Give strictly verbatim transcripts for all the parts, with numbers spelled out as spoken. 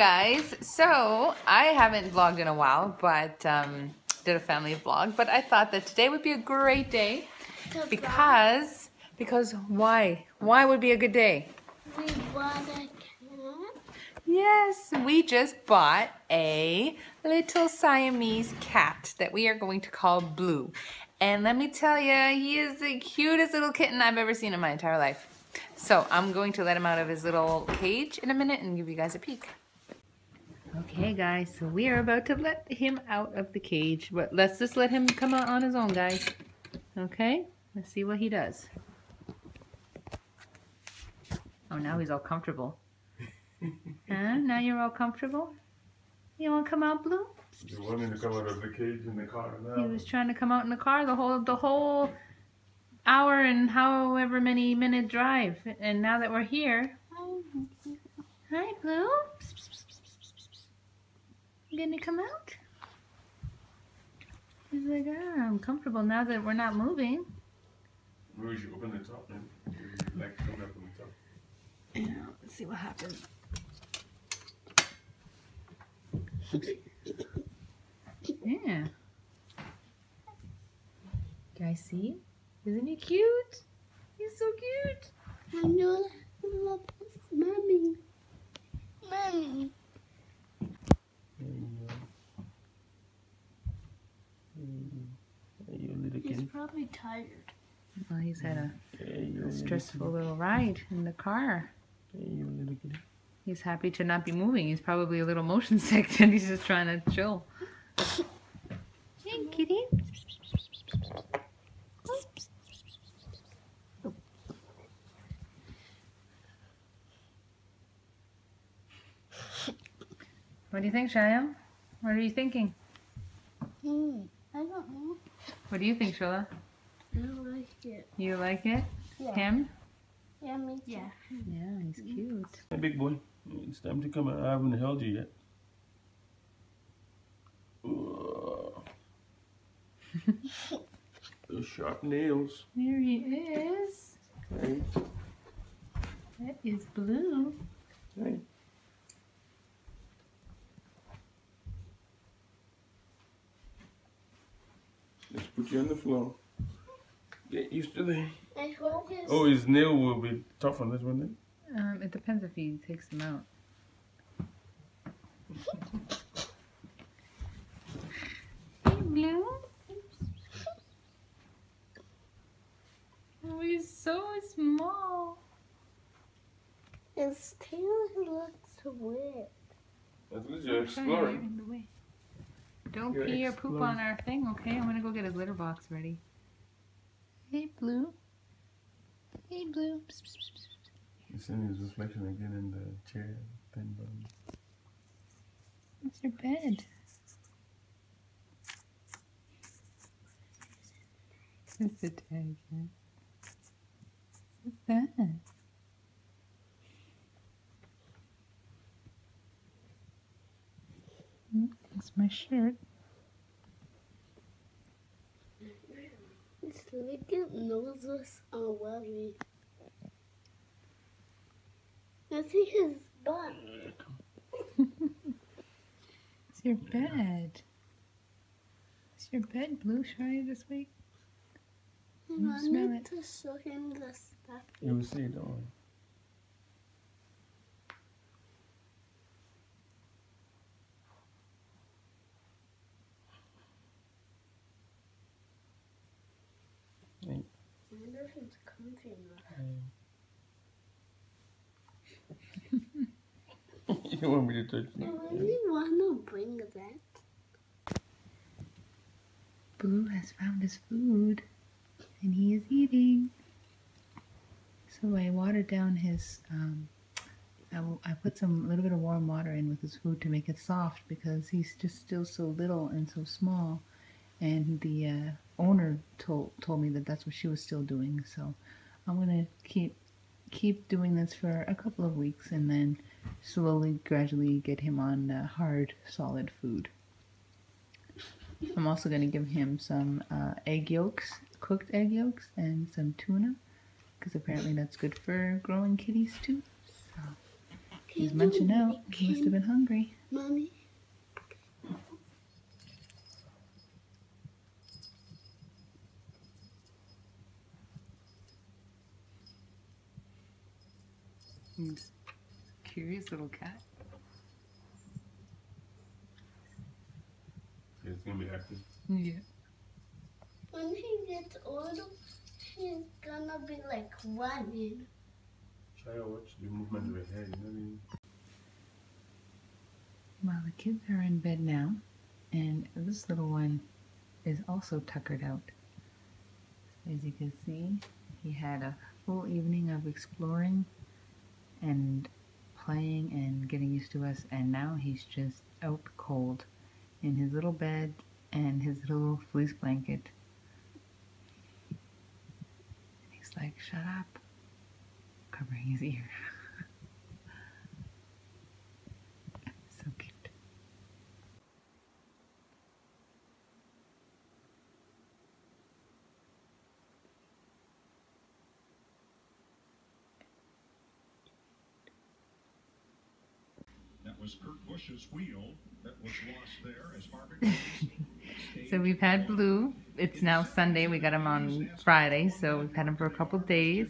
guys, so I haven't vlogged in a while, but um, did a family vlog, but I thought that today would be a great day because, because why? Why would be a good day? We bought a cat. Yes, we just bought a little Siamese cat that we are going to call Blue. And let me tell you, he is the cutest little kitten I've ever seen in my entire life. So I'm going to let him out of his little cage in a minute and give you guys a peek. Okay guys, so we are about to let him out of the cage, but let's just let him come out on his own, guys. Okay, let's see what he does. Oh, now he's all comfortable. Huh? Now you're all comfortable? You want to come out, Blue? He wanted to come out of the cage in the car now. He was trying to come out in the car the whole the whole hour and however many minute drive. And now that we're here, hi Blue. You gonna come out? He's like, ah, oh, I'm comfortable now that we're not moving. Blue, you open the top then. Like come up on the top. Yeah, let's see what happens. Yeah. Guys, see? Isn't he cute? He's so cute. I know that's mommy. Mommy. He's probably tired. Well, he's had a, a stressful little ride in the car. He's happy to not be moving. He's probably a little motion sick and he's just trying to chill. Hey, kitty. What do you think, Shayam? What are you thinking? Mm, I don't know. What do you think, Shola? I like it. You like it? Yeah. Him? Yeah, me too. Yeah, yeah, he's cute. Hey, big boy. It's time to come out. I haven't held you yet. Those sharp nails. There he is. Hey. That is Blue. Hey. Let's put you on the floor. Get used to the... Oh, his nail will be tough on this one then? Um, it depends if he takes them out. Hey, Blue. Oh, he's so small. His tail looks weird. At least you're exploring. Don't You're pee or poop exploding. on our thing, okay? I'm gonna go get his litter box ready. Hey, Blue. Hey, Blue. He's in his reflection again in the chair. Pin button. It's your bed. It's the tag, huh? What's that? That's my shirt. His little noses are wobbly. I see his butt. It's your bed. It's your bed, Blue. Shy this week. I wanted to show him the stuff. You will see it, don't worry. I wonder if it's comfy enough. You don't want me to touch it. I really want to bring that. Blue has found his food and he is eating. So I watered down his, um, I, I put some a little bit of warm water in with his food to make it soft because he's just still so little and so small. And the uh, owner told told me that that's what she was still doing. So I'm gonna keep keep doing this for a couple of weeks, and then slowly, gradually get him on uh, hard, solid food. I'm also gonna give him some uh, egg yolks, cooked egg yolks, and some tuna, because apparently that's good for growing kitties too. So He's munching out. He must have been hungry. Mommy. He's a curious little cat. He's gonna be active. Yeah. When he gets older, he's gonna be like running. Try to watch the movement of her head, you know what I mean? Well, the kids are in bed now, and this little one is also tuckered out. As you can see, he had a full evening of exploring and playing and getting used to us, and now he's just out cold in his little bed and his little fleece blanket. He's like, shut up, covering his ear. So cute. That was Kurt Busch's wheel that was lost there as Margaret. So we've had Blue. It's now Sunday. We got him on Friday, so we've had him for a couple days,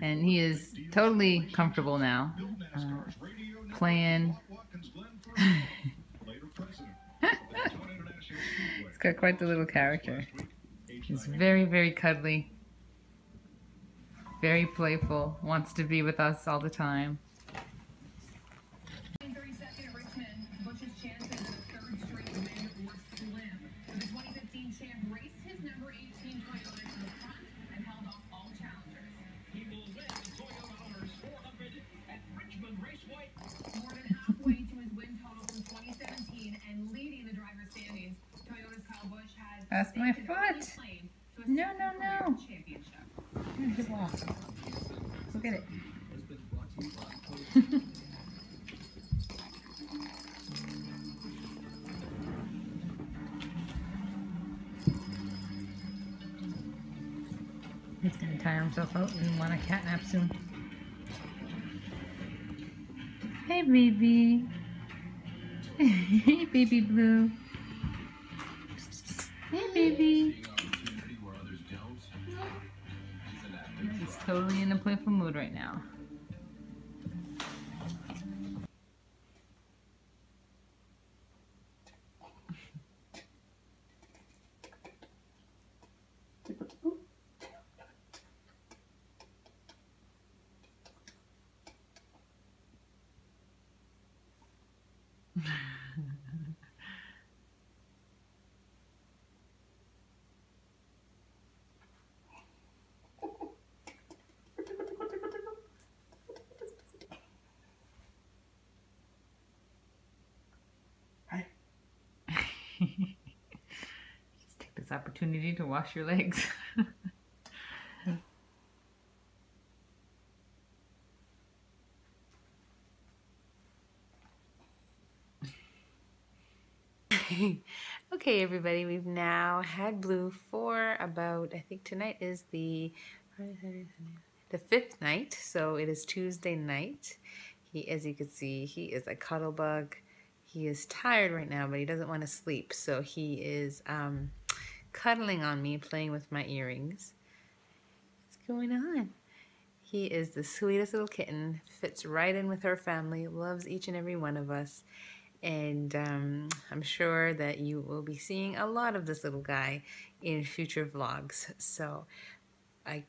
and he is totally comfortable now, uh, playing. He's got quite the little character. He's very, very cuddly, very playful, wants to be with us all the time. That's my foot! No, no, no! Get lost. Look at it. He's gonna tire himself out and want a cat nap soon. Hey, baby! Hey, baby Blue! Hey, baby. He's totally in a playful mood right now. Just take this opportunity to wash your legs. Okay, everybody, we've now had Blue for about, I think tonight is the the fifth night, so it is Tuesday night. He, as you can see, he is a cuddle bug. He is tired right now, but he doesn't want to sleep, so he is um, cuddling on me, playing with my earrings. What's going on? He is the sweetest little kitten, fits right in with her family, loves each and every one of us, and um, I'm sure that you will be seeing a lot of this little guy in future vlogs. So I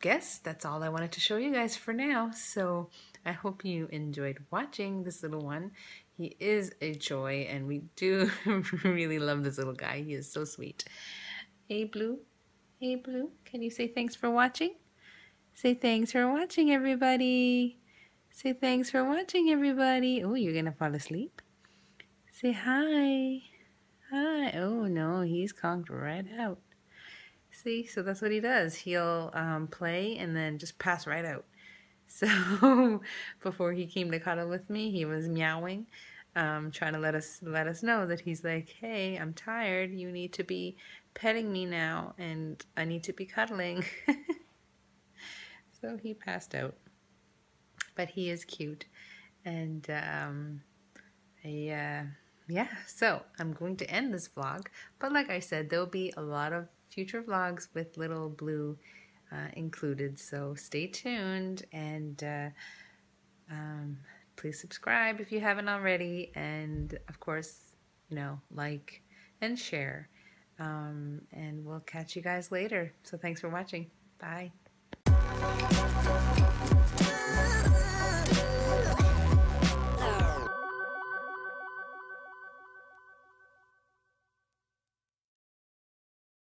guess that's all I wanted to show you guys for now, so I hope you enjoyed watching this little one. He is a joy, and we do really love this little guy. He is so sweet. Hey, Blue. Hey, Blue. Can you say thanks for watching? Say thanks for watching, everybody. Say thanks for watching, everybody. Oh, you're going to fall asleep? Say hi. Hi. Oh, no, he's conked right out. See, so that's what he does. He'll um, play and then just pass right out. So before he came to cuddle with me, he was meowing, um, trying to let us let us know that he's like, hey, I'm tired. You need to be petting me now, and I need to be cuddling. So he passed out, but he is cute, and um, I, uh, yeah, so I'm going to end this vlog, but like I said, there'll be a lot of future vlogs with Little Blue uh, included, so stay tuned, and uh, um, please subscribe if you haven't already, and of course, you know, like and share, um, and we'll catch you guys later. So thanks for watching. Bye.